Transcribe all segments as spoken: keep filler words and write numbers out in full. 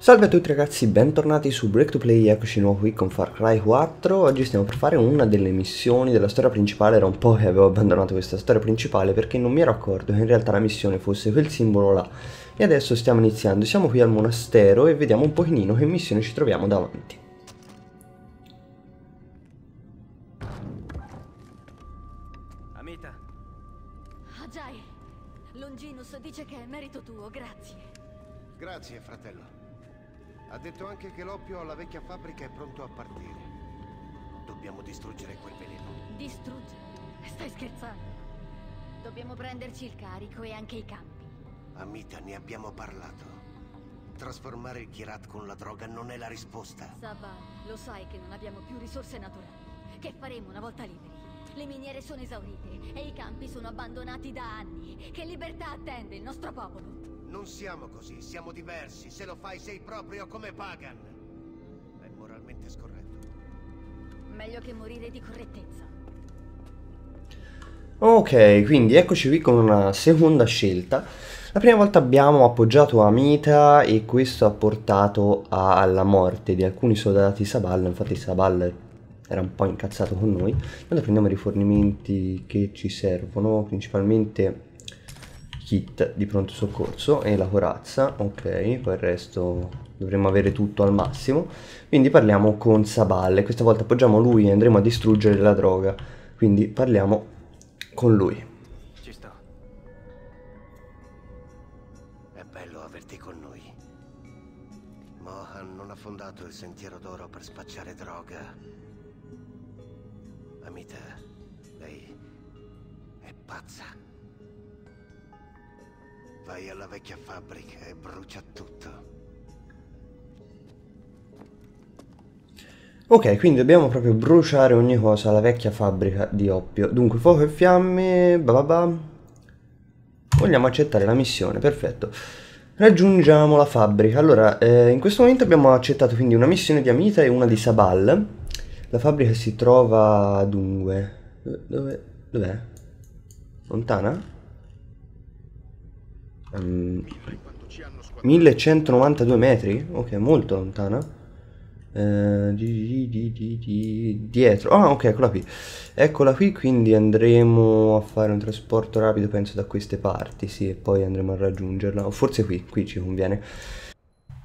Salve a tutti ragazzi, bentornati su Break to Play, eccoci di nuovo qui con Far Cry quattro. Oggi stiamo per fare una delle missioni della storia principale. Era un po' che avevo abbandonato questa storia principale perché non mi ero accorto che in realtà la missione fosse quel simbolo là. E adesso stiamo iniziando, siamo qui al monastero e vediamo un pochino che missione ci troviamo davanti. Amita. Ajay, Longinus dice che è merito tuo, grazie. Grazie fratello. Ha detto anche che l'oppio alla vecchia fabbrica è pronto a partire. Dobbiamo distruggere quel veleno. Distruggere? Stai scherzando? Dobbiamo prenderci il carico e anche i campi. Amita, ne abbiamo parlato. Trasformare il Kyrat con la droga non è la risposta. Sabal, lo sai che non abbiamo più risorse naturali. Che faremo una volta liberi? Le miniere sono esaurite e i campi sono abbandonati da anni. Che libertà attende il nostro popolo? Non siamo così, siamo diversi. Se lo fai sei proprio come Pagan. È moralmente scorretto. Meglio che morire di correttezza. Ok, quindi eccoci qui con una seconda scelta. La prima volta abbiamo appoggiato Amita e questo ha portato a, alla morte di alcuni soldati Sabal. Infatti Sabal era un po' incazzato con noi. Noi prendiamo i rifornimenti che ci servono, principalmente kit di pronto soccorso e la corazza, ok, poi il resto dovremmo avere tutto al massimo. Quindi parliamo con Sabal, questa volta appoggiamo lui e andremo a distruggere la droga, quindi parliamo con lui. Ci sto. È bello averti con noi. Mohan non ha fondato il sentiero d'oro per spacciare droga. Amita, lei è pazza. Vai alla vecchia fabbrica e brucia tutto. Ok, quindi dobbiamo proprio bruciare ogni cosa alla vecchia fabbrica di oppio. Dunque, fuoco e fiamme, bababà. Vogliamo accettare la missione, perfetto. Raggiungiamo la fabbrica. Allora, eh, in questo momento abbiamo accettato quindi una missione di Amita e una di Sabal. La fabbrica si trova, dunque, dove, dov'è? Lontana? Um, millecentonovantadue metri? Ok, molto lontana. eh, di, di, di, di, Dietro. Ah, ok, eccola qui. Eccola qui, quindi andremo a fare un trasporto rapido, penso da queste parti. Sì, e poi andremo a raggiungerla. O forse qui, qui ci conviene.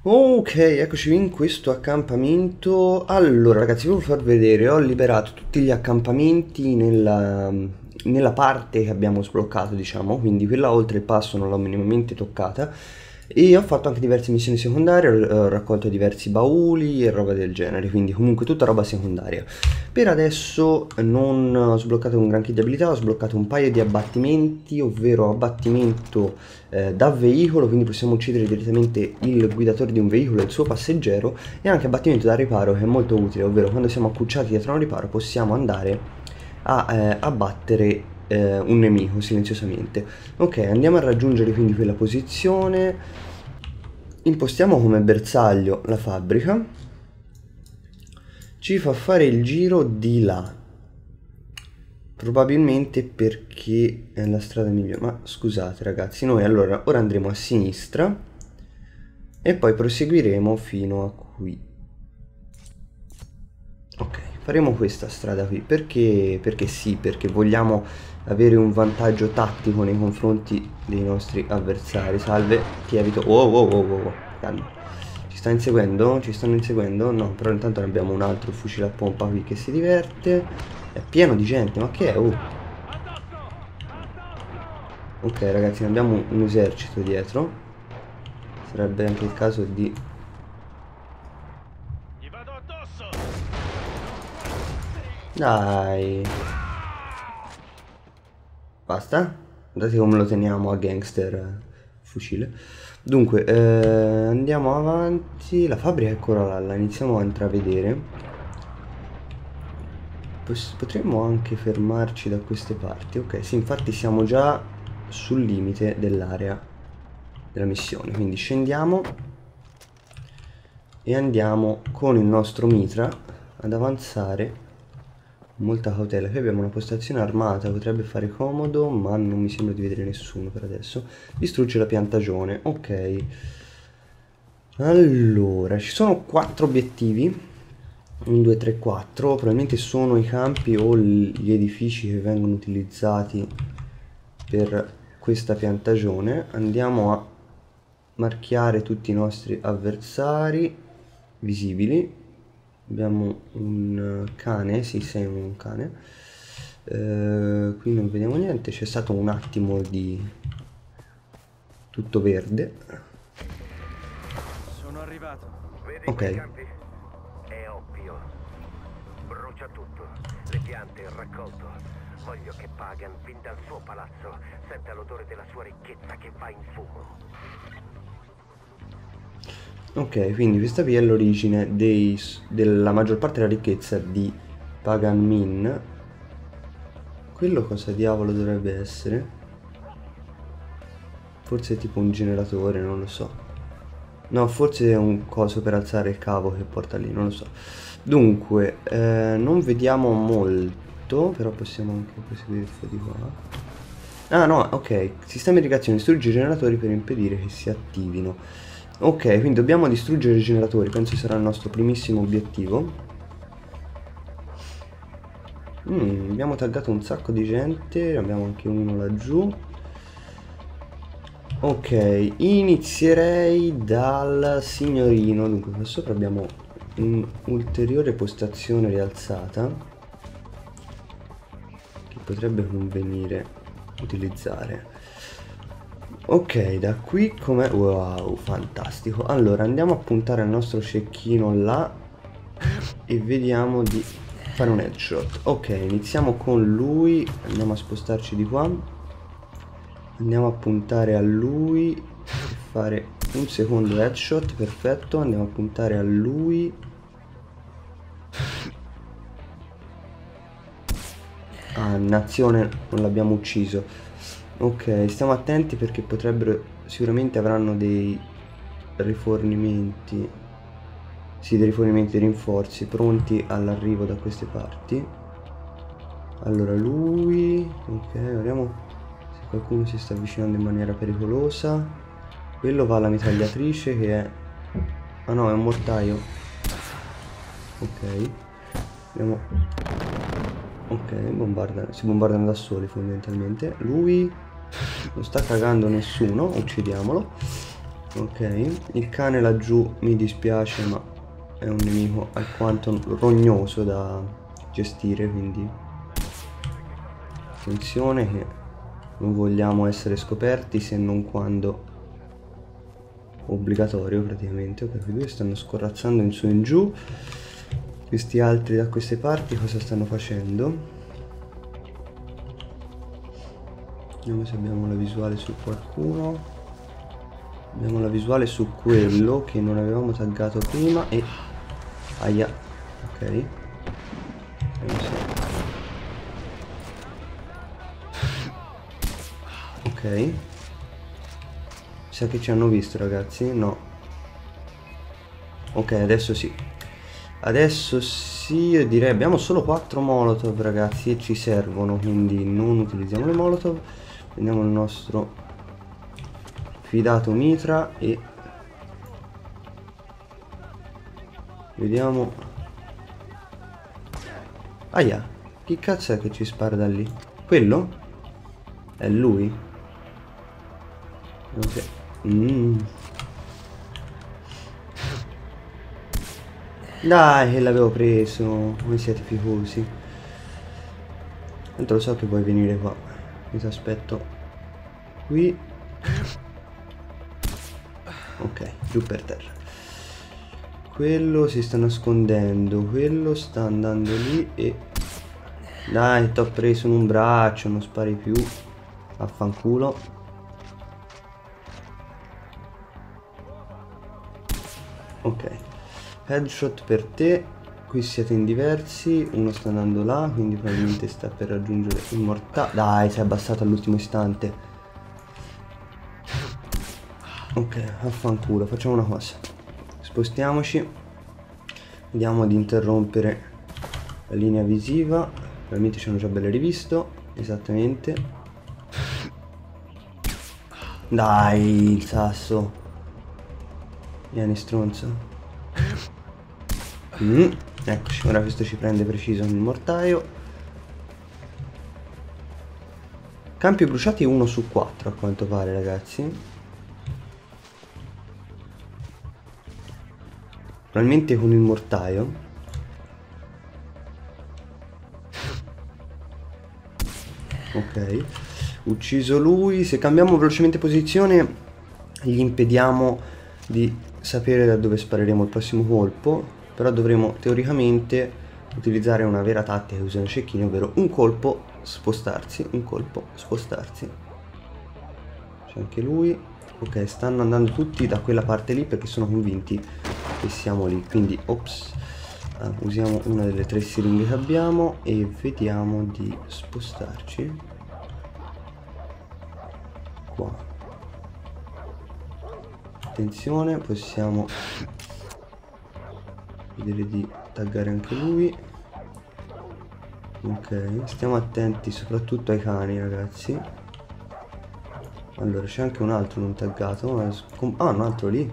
Ok, eccoci in questo accampamento. Allora ragazzi, vi voglio far vedere. Ho liberato tutti gli accampamenti nella... nella parte che abbiamo sbloccato, diciamo, quindi quella oltre il passo non l'ho minimamente toccata, e ho fatto anche diverse missioni secondarie, ho raccolto diversi bauli e roba del genere, quindi comunque tutta roba secondaria. Per adesso non ho sbloccato un granché di abilità, ho sbloccato un paio di abbattimenti, ovvero abbattimento eh, da veicolo, quindi possiamo uccidere direttamente il guidatore di un veicolo e il suo passeggero, e anche abbattimento da riparo che è molto utile, ovvero quando siamo accucciati dietro a un riparo possiamo andare a eh, abbattere eh, un nemico silenziosamente. Ok, andiamo a raggiungere quindi quella posizione, impostiamo come bersaglio la fabbrica, ci fa fare il giro di là, probabilmente perché è la strada migliore, ma scusate ragazzi, noi allora ora andremo a sinistra e poi proseguiremo fino a qui. Ok, faremo questa strada qui, perché, perché sì, perché vogliamo avere un vantaggio tattico nei confronti dei nostri avversari. Salve, ti evito. Oh, oh, oh, oh, oh. Calma. Ci sta inseguendo? Ci stanno inseguendo? No, però intanto ne abbiamo un altro fucile a pompa qui che si diverte. È pieno di gente, ma che è? Oh. Ok ragazzi, ne abbiamo un esercito dietro. Sarebbe anche il caso di... Dai. Basta. Guardate come lo teniamo a gangster fucile. Dunque eh, andiamo avanti. La fabbrica è ancora là, la iniziamo a intravedere. Potremmo anche fermarci da queste parti. Ok, sì, infatti siamo già sul limite dell'area della missione. Quindi scendiamo e andiamo con il nostro mitra ad avanzare molta cautela. Qui abbiamo una postazione armata, potrebbe fare comodo, ma non mi sembra di vedere nessuno per adesso. Distrugge la piantagione, ok. Allora, ci sono quattro obiettivi, uno, due, tre, quattro, probabilmente sono i campi o gli edifici che vengono utilizzati per questa piantagione. Andiamo a marchiare tutti i nostri avversari visibili. Abbiamo un cane, sì, sei un cane, eh, qui non vediamo niente, c'è stato un attimo di tutto verde. Ok, è oppio, brucia tutto, le piante, il raccolto. Voglio che Pagan fin dal suo palazzo senta l'odore della sua ricchezza che va in fumo. Ok, quindi questa qui è l'origine della maggior parte della ricchezza di Pagan Min. Quello cosa diavolo dovrebbe essere? Forse è tipo un generatore, non lo so. No, forse è un coso per alzare il cavo che porta lì, non lo so. Dunque, eh, non vediamo molto, però possiamo anche proseguire di qua. Ah no, ok, sistema di irrigazione, distrugge i generatori per impedire che si attivino. Ok, quindi dobbiamo distruggere i generatori, penso sarà il nostro primissimo obiettivo. Mm, abbiamo taggato un sacco di gente, abbiamo anche uno laggiù. Ok, inizierei dal signorino. Dunque qua sopra abbiamo un'ulteriore postazione rialzata che potrebbe convenire utilizzare. Ok, da qui com'è? Wow, fantastico. Allora andiamo a puntare il nostro cecchino là e vediamo di fare un headshot. Ok, iniziamo con lui, andiamo a spostarci di qua. Andiamo a puntare a lui e fare un secondo headshot, perfetto. Andiamo a puntare a lui. Annazione, non l'abbiamo ucciso. Ok, stiamo attenti perché potrebbero, sicuramente avranno dei rifornimenti. Sì, dei rifornimenti, dei rinforzi pronti all'arrivo da queste parti. Allora lui, ok, andiamo. Qualcuno si sta avvicinando in maniera pericolosa. Quello va alla mitragliatrice che è... ah no, è un mortaio. Ok, andiamo. Ok, bombarda... si bombardano da soli fondamentalmente. Lui non sta cagando nessuno, uccidiamolo. Ok, il cane laggiù mi dispiace ma è un nemico alquanto rognoso da gestire, quindi attenzione che non vogliamo essere scoperti se non quando obbligatorio praticamente. Ok, due stanno scorrazzando in su e in giù. Questi altri da queste parti cosa stanno facendo? Vediamo se abbiamo la visuale su qualcuno. Abbiamo la visuale su quello che non avevamo taggato prima e... aia. Ok, ok, sa che ci hanno visto ragazzi, no. Ok, adesso sì. Adesso sì, io direi abbiamo solo quattro molotov ragazzi e ci servono, quindi non utilizziamo le molotov. Prendiamo il nostro fidato mitra e vediamo. Aia, chi cazzo è che ci spara da lì? Quello? È lui? Ok, mm. Dai che l'avevo preso, voi siete ficosi. Tanto lo so che vuoi venire qua, mi ti aspetto qui. Ok, giù per terra. Quello si sta nascondendo, quello sta andando lì e... dai, ti ho preso in un braccio, non spari più. Affanculo. Ok, headshot per te, qui siete in diversi, uno sta andando là, quindi probabilmente sta per raggiungere il mortaio. Dai, si è abbassato all'ultimo istante. Ok, affanculo, facciamo una cosa. Spostiamoci, andiamo ad interrompere la linea visiva, probabilmente ci hanno già belle rivisto, esattamente. Dai, il sasso. Vieni stronzo. Mm, eccoci, ora questo ci prende preciso nel mortaio. Campi bruciati uno su quattro a quanto pare, ragazzi. Probabilmente con il mortaio. Ok. Ucciso lui. Se cambiamo velocemente posizione gli impediamo di sapere da dove spareremo il prossimo colpo. Però dovremo teoricamente utilizzare una vera tattica che usa il cecchino, ovvero un colpo spostarsi, un colpo spostarsi. C'è anche lui. Ok, stanno andando tutti da quella parte lì perché sono convinti che siamo lì. Quindi ops, uh, usiamo una delle tre siringhe che abbiamo e vediamo di spostarci qua. Attenzione, possiamo vedere di taggare anche lui. Ok, stiamo attenti soprattutto ai cani, ragazzi. Allora, c'è anche un altro non taggato. Ah, un altro lì.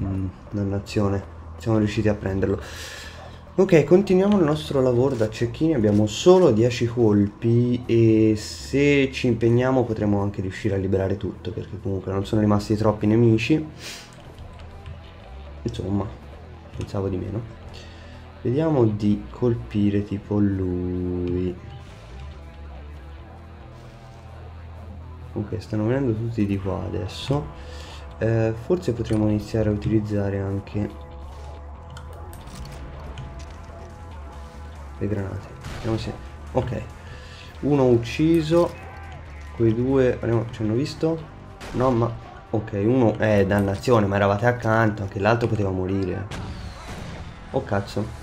Mm, dannazione, siamo riusciti a prenderlo. Ok, continuiamo il nostro lavoro da cecchini. Abbiamo solo dieci colpi e se ci impegniamo potremo anche riuscire a liberare tutto, perché comunque non sono rimasti troppi nemici. Insomma, pensavo di meno. Vediamo di colpire tipo lui. Ok, stanno venendo tutti di qua adesso. eh, Forse potremmo iniziare a utilizzare anche le granate. Vediamo se... ok, uno ucciso. Quei due... ci hanno visto? No, ma... ok, uno... eh, dannazione, ma eravate accanto. Anche l'altro poteva morire. Oh cazzo.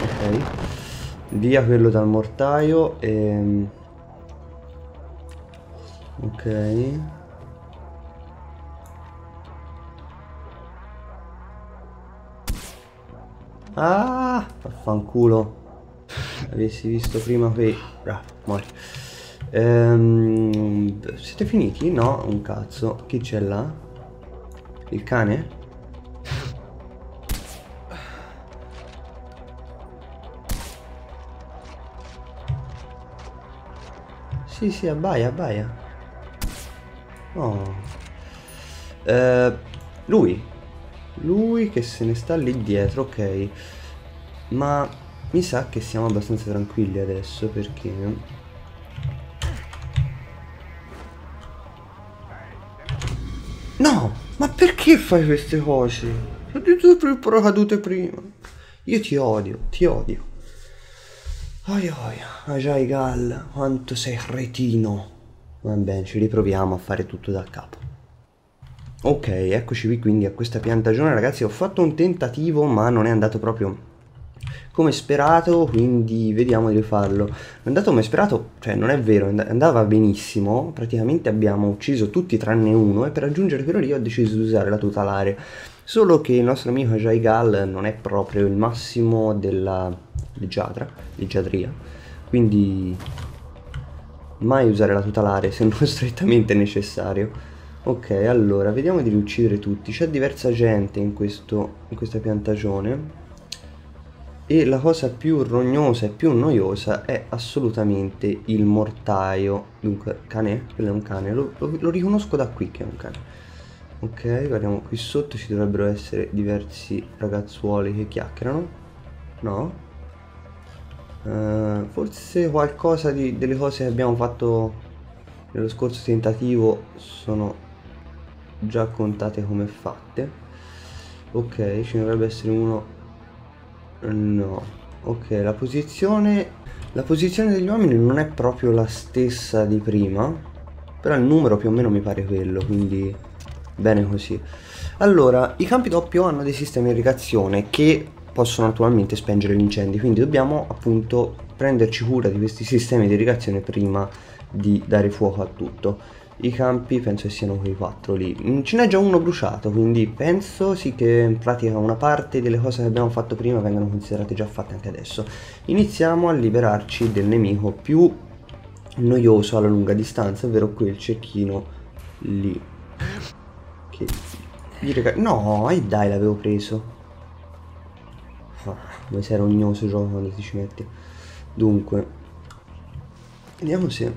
Ok, via quello dal mortaio e... ok, ah, vaffanculo. Avessi visto prima quei... ah, muori. ehm, Siete finiti? No, un cazzo. Chi c'è là? Il cane? Sì, sì, abbaia, abbaia. Oh. Eh, lui. Lui che se ne sta lì dietro, ok. Ma mi sa che siamo abbastanza tranquilli adesso perché... no! Ma perché fai queste cose? Ho detto le paracadute prima. Io ti odio, ti odio. Oi oi, Ajay Gale, quanto sei cretino. Va bene, ci riproviamo a fare tutto da capo. Ok, eccoci qui quindi a questa piantagione, ragazzi. Ho fatto un tentativo ma non è andato proprio come sperato, quindi vediamo di rifarlo. È andato come sperato, cioè non è vero, andava benissimo. Praticamente abbiamo ucciso tutti tranne uno e per raggiungere quello lì ho deciso di usare la tutelare. Solo che il nostro amico Ajay Gale non è proprio il massimo della... leggiadra, leggiadria, quindi mai usare la tutelare se non strettamente necessario. Ok, allora vediamo di uccidere tutti. C'è diversa gente in, questo, in questa piantagione e la cosa più rognosa e più noiosa è assolutamente il mortaio. Dunque, cane? Quello è un cane, lo, lo, lo riconosco da qui che è un cane. Ok, guardiamo qui sotto, ci dovrebbero essere diversi ragazzuoli che chiacchierano. No? Uh, forse qualcosa di, delle cose che abbiamo fatto nello scorso tentativo sono già contate come fatte. Ok, ce ne dovrebbe essere uno. No. Ok, la posizione la posizione degli uomini non è proprio la stessa di prima, però il numero più o meno mi pare quello, quindi bene così. Allora, i campi doppio hanno dei sistemi di irrigazione che possono naturalmente spengere gli incendi, quindi dobbiamo appunto prenderci cura di questi sistemi di irrigazione prima di dare fuoco a tutto. I campi penso che siano quei quattro lì. Ce n'è già uno bruciato, quindi penso sì che in pratica una parte delle cose che abbiamo fatto prima vengano considerate già fatte anche adesso. Iniziamo a liberarci del nemico più noioso alla lunga distanza, ovvero quel cecchino lì. Che... No, e dai, l'avevo preso. Ah, come sei rognoso il gioco quando ti ci metti. Dunque, vediamo se...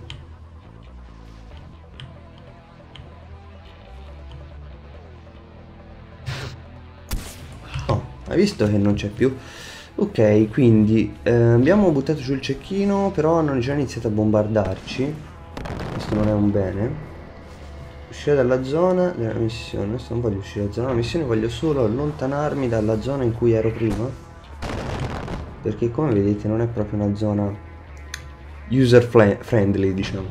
Oh, hai visto che non c'è più? Ok, quindi eh, abbiamo buttato giù il cecchino, però hanno già iniziato a bombardarci. Questo non è un bene. Uscire dalla zona della missione. Adesso non voglio uscire dalla zona della missione, voglio solo allontanarmi dalla zona in cui ero prima, perché come vedete non è proprio una zona user friendly, diciamo.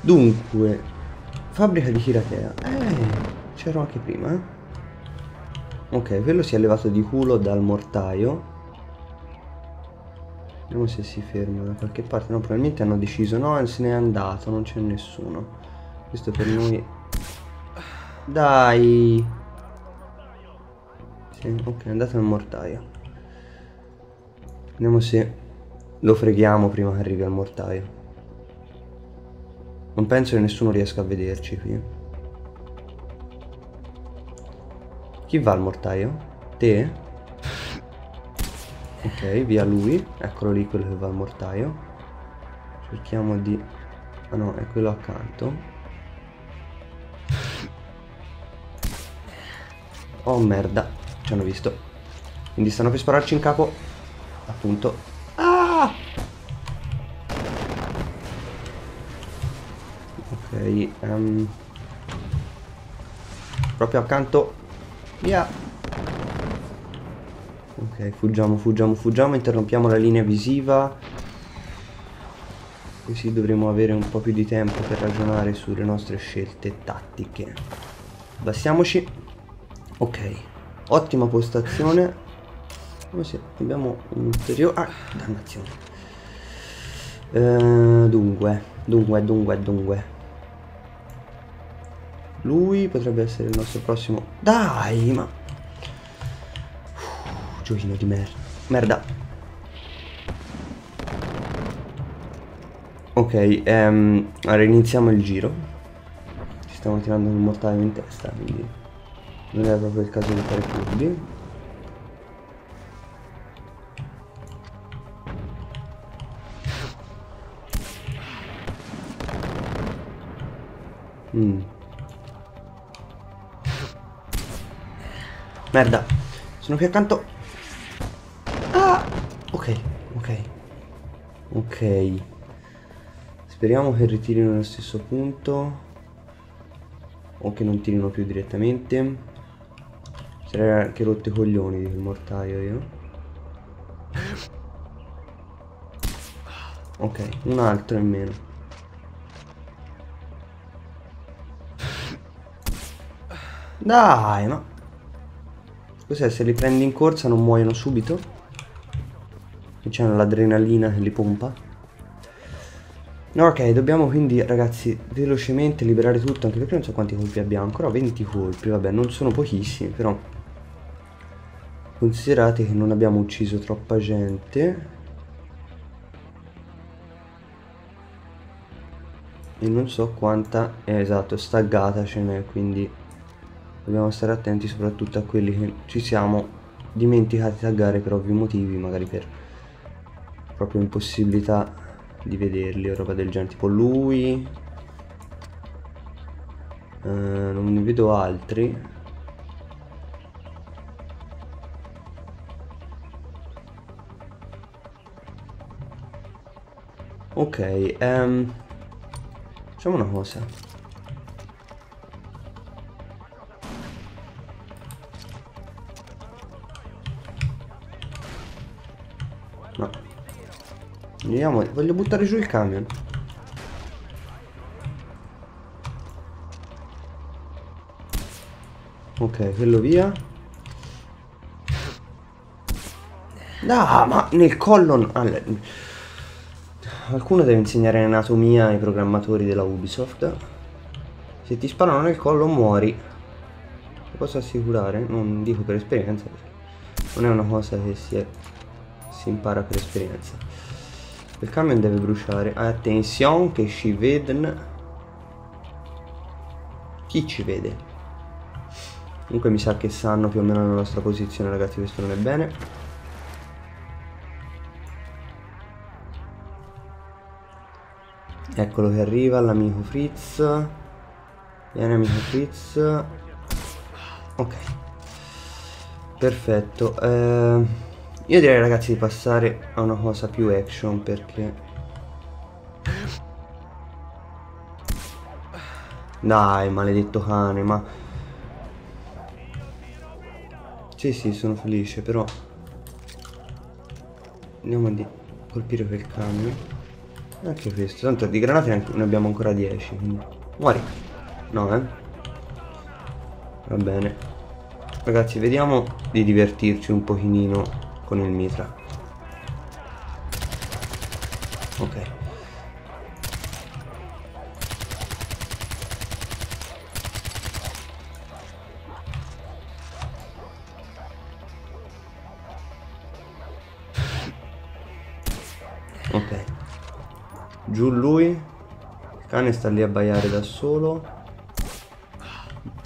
Dunque, fabbrica di Kyrat. Eh, c'ero anche prima, eh. Ok, quello si è levato di culo dal mortaio. Vediamo se si ferma da qualche parte. No, probabilmente hanno deciso. No, se n'è andato, non c'è nessuno. Questo per noi. Dai. Sì, ok, è andato nel mortaio. Vediamo se lo freghiamo prima che arrivi al mortaio. Non penso che nessuno riesca a vederci qui. Chi va al mortaio? Te? Ok, via lui. Eccolo lì, quello che va al mortaio. Cerchiamo di... Ah no, è quello accanto. Oh merda, ci hanno visto. Quindi stanno per spararci in capo. Appunto. Ah! Ok, um... proprio accanto. Via. Ok, fuggiamo, fuggiamo, fuggiamo, interrompiamo la linea visiva. Così dovremo avere un po' più di tempo per ragionare sulle nostre scelte tattiche. Abbassiamoci. Ok, ottima postazione. Come se abbiamo un ulteriore... Ah, dannazione. Eh, dunque, dunque, dunque, dunque. Lui potrebbe essere il nostro prossimo... Dai, ma... Giochino di merda. Merda. Ok, um, allora iniziamo il giro. Ci stiamo tirando un mortaio in testa, quindi non è proprio il caso di fare furbi. Mm. Merda. Sono qui accanto. Ok, ok, ok. Speriamo che ritirino nello stesso punto o che non tirino più direttamente. Sarei anche rotto i coglioni di quel mortaio io. Ok, un altro in meno. Dai, ma cos'è, se li prendi in corsa non muoiono subito? C'è l'adrenalina che li pompa. Ok, dobbiamo quindi, ragazzi, velocemente liberare tutto, anche perché non so quanti colpi abbiamo ancora. Venti colpi, vabbè, non sono pochissimi, però considerate che non abbiamo ucciso troppa gente e non so quanta è, esatto, staggata ce n'è, quindi dobbiamo stare attenti soprattutto a quelli che ci siamo dimenticati di taggare per ovvi motivi, magari per proprio impossibilità di vederli o roba del genere, tipo lui. Eh, non ne vedo altri. Ok, um, facciamo una cosa. No. Andiamo, voglio buttare giù il camion. Ok, quello via. No, ma nel collo... Allora, qualcuno deve insegnare anatomia ai programmatori della Ubisoft. Se ti sparano nel collo muori. Ti posso assicurare, non dico per esperienza, non è una cosa che si, è, si impara per esperienza. Il camion deve bruciare. Attenzione che ci vedono. Chi ci vede? Comunque mi sa che sanno più o meno la nostra posizione, ragazzi. Questo non è bene. Eccolo che arriva l'amico Fritz. Vieni amico Fritz. Ok, perfetto. eh, Io direi ragazzi di passare a una cosa più action, perché dai, maledetto cane, ma... Sì, sì, sono felice, però... Andiamo a colpire quel camion. Anche questo. Tanto di granate ne abbiamo ancora dieci, quindi... Muori. No, eh. Va bene. Ragazzi, vediamo di divertirci un pochino con il mitra. Ok. Ok, giù lui. Il cane sta lì a abbaiare da solo.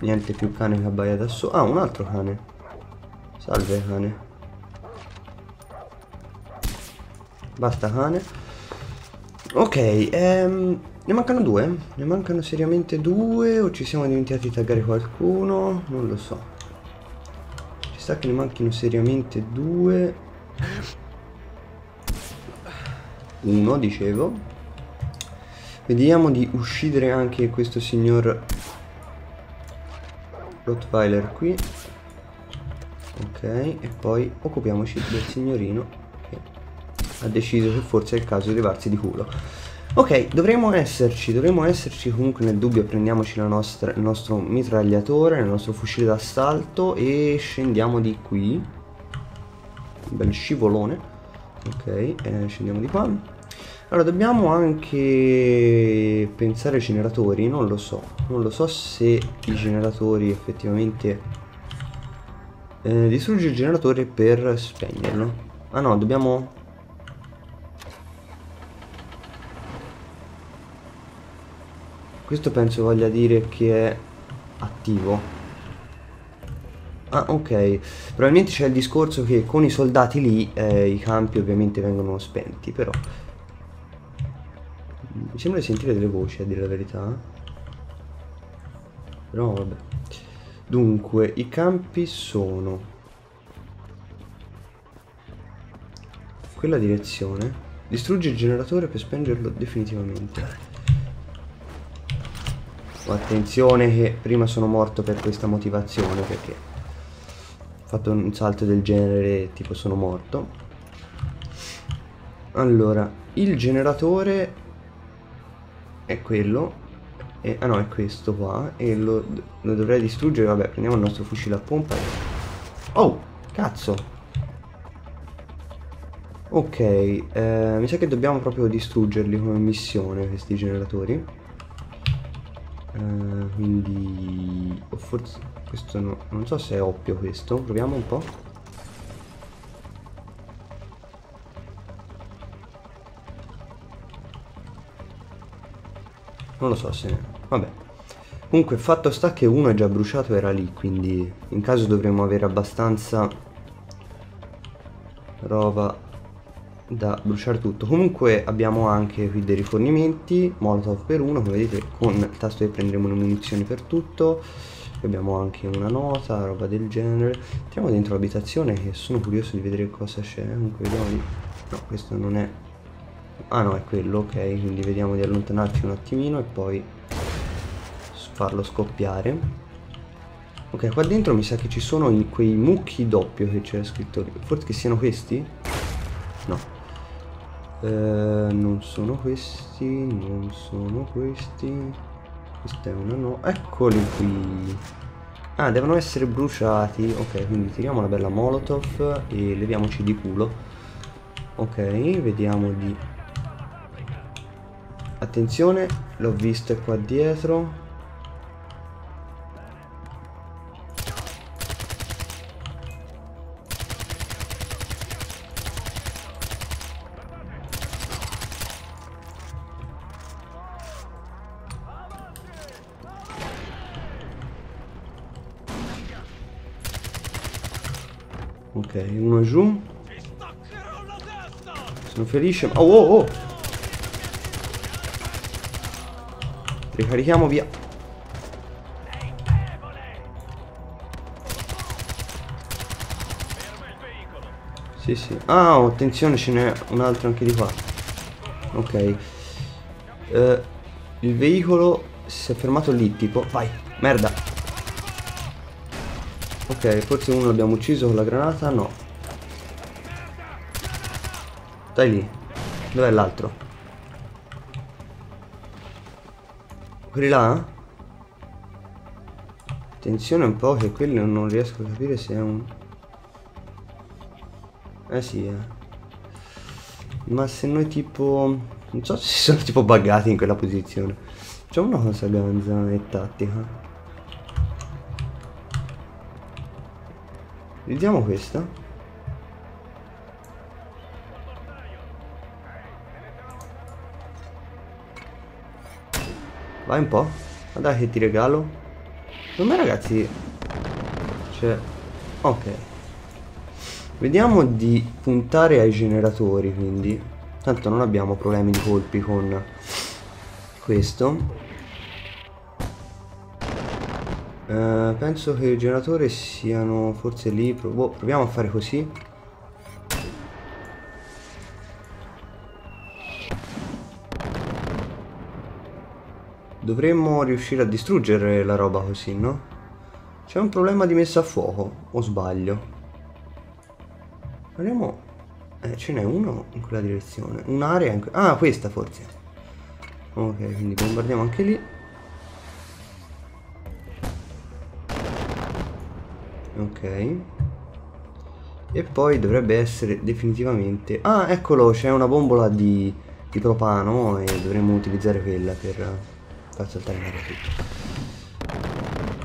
Niente più cane che abbaia da solo. Ah, un altro cane. Salve cane. Basta cane. Ok, ehm, ne mancano due. Ne mancano seriamente due. O ci siamo dimenticati di taggare qualcuno? Non lo so. Ci sta che ne manchino seriamente due. Uno, dicevo. Vediamo di uccidere anche questo signor Rottweiler qui. Ok, e poi occupiamoci del signorino che ha deciso che forse è il caso di levarsi di culo. Ok, dovremmo esserci, dovremmo esserci comunque nel dubbio. Prendiamoci la nostra, il nostro mitragliatore, il nostro fucile d'assalto e scendiamo di qui. Un bel scivolone. Ok, eh, scendiamo di qua. Allora dobbiamo anche pensare ai generatori. Non lo so, non lo so se i generatori effettivamente eh, distrugge il generatore per spegnerlo. Ah no, dobbiamo... Questo penso voglia dire che è attivo. Ah ok, probabilmente c'è il discorso che con i soldati lì eh, i campi ovviamente vengono spenti, però... Mi sembra di sentire delle voci a dire la verità. Però vabbè. Dunque, i campi sono... Quella direzione. Distrugge il generatore per spengerlo definitivamente. Oh, attenzione che prima sono morto per questa motivazione, perché... fatto un salto del genere tipo sono morto. Allora il generatore è quello e, ah no, è questo qua e lo, lo dovrei distruggere. Vabbè, prendiamo il nostro fucile a pompa. Oh cazzo. Ok, eh, mi sa che dobbiamo proprio distruggerli come missione questi generatori. eh, quindi o forse questo no, non so se è oppio questo, proviamo un po'. Non lo so se ne... vabbè. Comunque fatto sta che uno è già bruciato, era lì, quindi in caso dovremmo avere abbastanza roba da bruciare tutto. Comunque abbiamo anche qui dei rifornimenti, molotov per uno, come vedete con il tasto E prenderemo le munizioni per tutto. Abbiamo anche una nota, roba del genere. Entriamo dentro l'abitazione che sono curioso di vedere cosa c'è. Comunque vediamo di... No, questo non è... Ah no, è quello, ok. Quindi vediamo di allontanarci un attimino e poi farlo scoppiare. Ok, qua dentro mi sa che ci sono i... quei mucchi doppio che c'era scritto lì. Forse che siano questi? No, eh, non sono questi, non sono questi. Questa è una no... Eccoli qui. Ah, devono essere bruciati. Ok, quindi tiriamo una bella molotov e leviamoci di culo. Ok, vediamo di... Attenzione, l'ho visto qua dietro. Ok, uno giù. Sono felice. Oh, oh, oh. Ricarichiamo, via. Sì, sì. Ah, oh, attenzione, ce n'è un altro anche di qua. Ok. Eh, il veicolo si è fermato lì, tipo. Vai, merda. Ok, forse uno l'abbiamo ucciso con la granata. No. Dai lì. Dov'è l'altro? Quelli là? Attenzione un po' che quelli non riesco a capire se è un... Eh sì, eh. Ma se noi tipo... Non so se sono tipo buggati in quella posizione. Facciamo una cosa, abbiamo in zona tattica. Vediamo questa. Vai un po'. Guarda che ti regalo. Secondo me ragazzi... Cioè... Ok. Vediamo di puntare ai generatori, quindi tanto non abbiamo problemi di colpi con questo. Eh, penso che il generatore siano forse lì. Pro- proviamo a fare così. Dovremmo riuscire a distruggere la roba così, no? C'è un problema di messa a fuoco, o sbaglio? Andiamo, eh, ce n'è uno in quella direzione, un'area in que... ah, questa forse. Ok, quindi bombardiamo anche lì. Ok. E poi dovrebbe essere definitivamente... ah, eccolo, c'è una bombola di, di propano e dovremmo utilizzare quella per far saltare in aria tutto.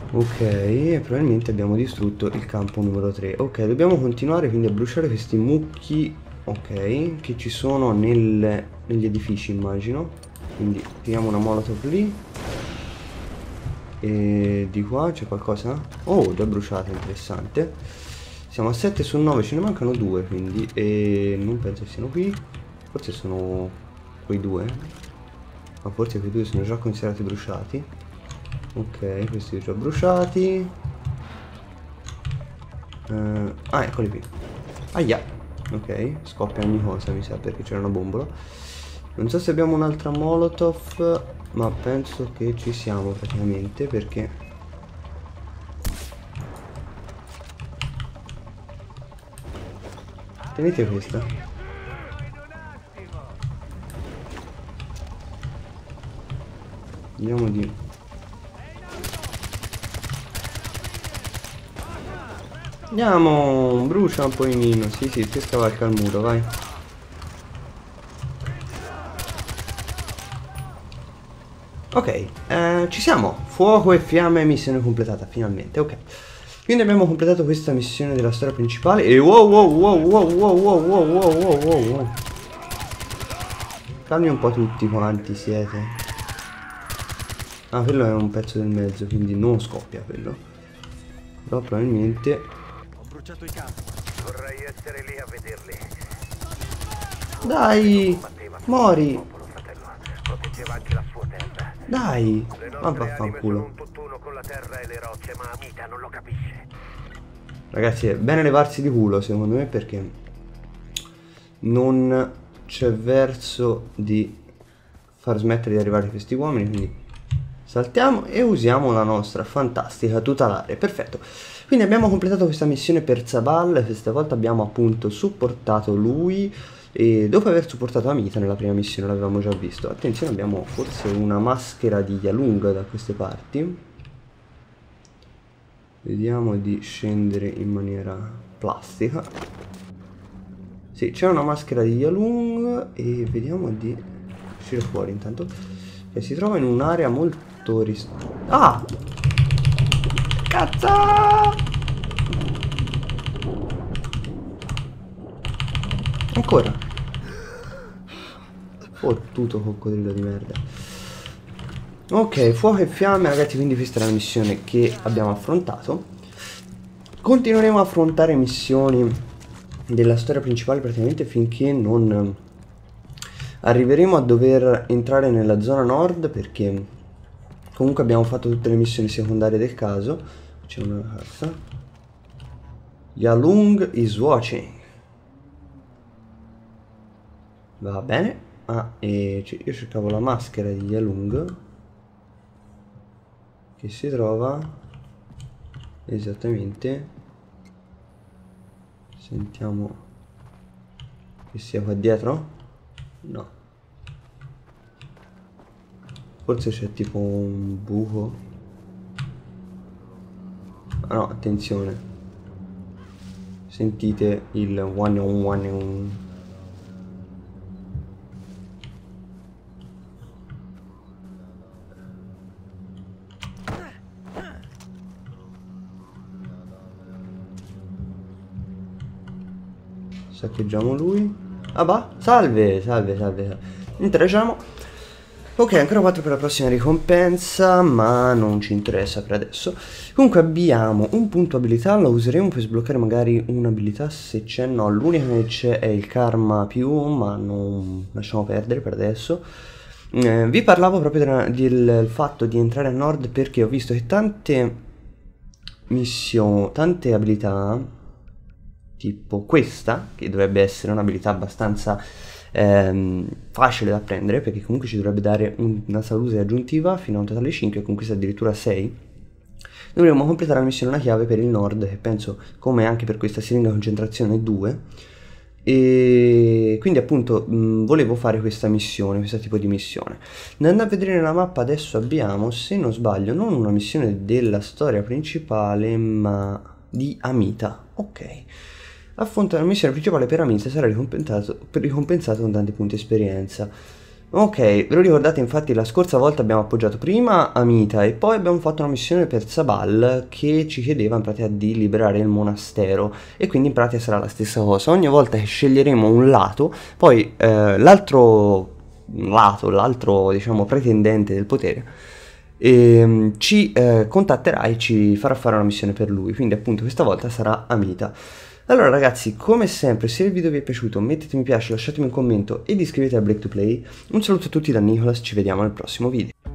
Ok, e probabilmente abbiamo distrutto il campo numero tre. Ok, dobbiamo continuare quindi a bruciare questi mucchi, ok, che ci sono nel, negli edifici immagino. Quindi tiriamo una molotov lì. E di qua c'è qualcosa? Oh, già bruciata, interessante. Siamo a sette su nove, ce ne mancano due quindi. E non penso che siano qui. Forse sono quei due. Ma forse quei due sono già considerati bruciati. Ok, questi già bruciati. uh, Ah, eccoli qui. Aia. Ok, scoppia ogni cosa mi sa, perché c'era una bombola. Non so se abbiamo un'altra molotov, ma penso che ci siamo praticamente, perché... tenete questa. Andiamo di... andiamo, brucia un po' in mino, sì sì, si scavalca il muro, vai. Ok, eh, ci siamo, fuoco e fiamme, missione completata, finalmente, ok. Quindi abbiamo completato questa missione della storia principale e wow wow wow wow wow wow wow wow wow wow wow. Calmi un po' tutti quanti siete. Ah, quello è un pezzo del mezzo, quindi non scoppia quello. Però probabilmente... vorrei essere lì a vederli. Dai, mori. Proteggeva anche la sua terra. Dai, ma vaffanculo. Ragazzi, è bene levarsi di culo secondo me, perché non c'è verso di far smettere di arrivare questi uomini. Quindi saltiamo e usiamo la nostra fantastica tutelare. Perfetto. Quindi abbiamo completato questa missione per Sabal. Questa volta abbiamo appunto supportato lui. E dopo aver supportato Amita nella prima missione, l'avevamo già visto. Attenzione, abbiamo forse una maschera di Yalung da queste parti. Vediamo di scendere in maniera plastica. Sì, c'è una maschera di Yalung. E vediamo di uscire fuori intanto. E si trova in un'area molto ris... ah! Cazzo! Ancora! Fottuto coccodrillo di merda. Ok, fuoco e fiamme, ragazzi, quindi questa è la missione che abbiamo affrontato. Continueremo a affrontare missioni della storia principale praticamente finché non arriveremo a dover entrare nella zona nord, perché comunque abbiamo fatto tutte le missioni secondarie del caso. C'è una carta. Yalung is watching. Va bene. Ah, e io cercavo la maschera di Yalung, che si trova esattamente, sentiamo che sia qua dietro. No, forse c'è tipo un buco. Ah no, attenzione, sentite il one on one on. Saccheggiamo lui. Ah bah, salve, salve, salve. Interagiamo. Ok, ancora quattro per la prossima ricompensa, ma non ci interessa per adesso. Comunque abbiamo un punto abilità, lo useremo per sbloccare magari un'abilità se c'è. No, l'unica che c'è è il karma più, ma non lasciamo perdere per adesso. Eh, vi parlavo proprio del, del fatto di entrare a nord, perché ho visto che tante missioni, tante abilità, tipo questa, che dovrebbe essere un'abilità abbastanza ehm, facile da prendere, perché comunque ci dovrebbe dare un, una salute aggiuntiva fino a un totale cinque, con questa addirittura sei. Dovremmo completare la missione una chiave per il nord, che penso, come anche per questa siringa concentrazione, due. E quindi appunto mh, volevo fare questa missione, questo tipo di missione. Andando a vedere nella mappa adesso abbiamo, se non sbaglio, non una missione della storia principale, ma di Amita. Ok. Affrontare la missione principale per Amita sarà ricompensato, ricompensato con tanti punti esperienza. Ok, ve lo ricordate, infatti la scorsa volta abbiamo appoggiato prima Amita e poi abbiamo fatto una missione per Sabal, che ci chiedeva in pratica di liberare il monastero, e quindi in pratica sarà la stessa cosa. Ogni volta che sceglieremo un lato, poi eh, l'altro lato, l'altro diciamo pretendente del potere, E ci eh, contatterà e ci farà fare una missione per lui. Quindi appunto questa volta sarà Amita. Allora ragazzi, come sempre, se il video vi è piaciuto mettete mi piace, lasciatemi un commento ed iscrivetevi a Break to Play. Un saluto a tutti da Nicolas, ci vediamo al prossimo video.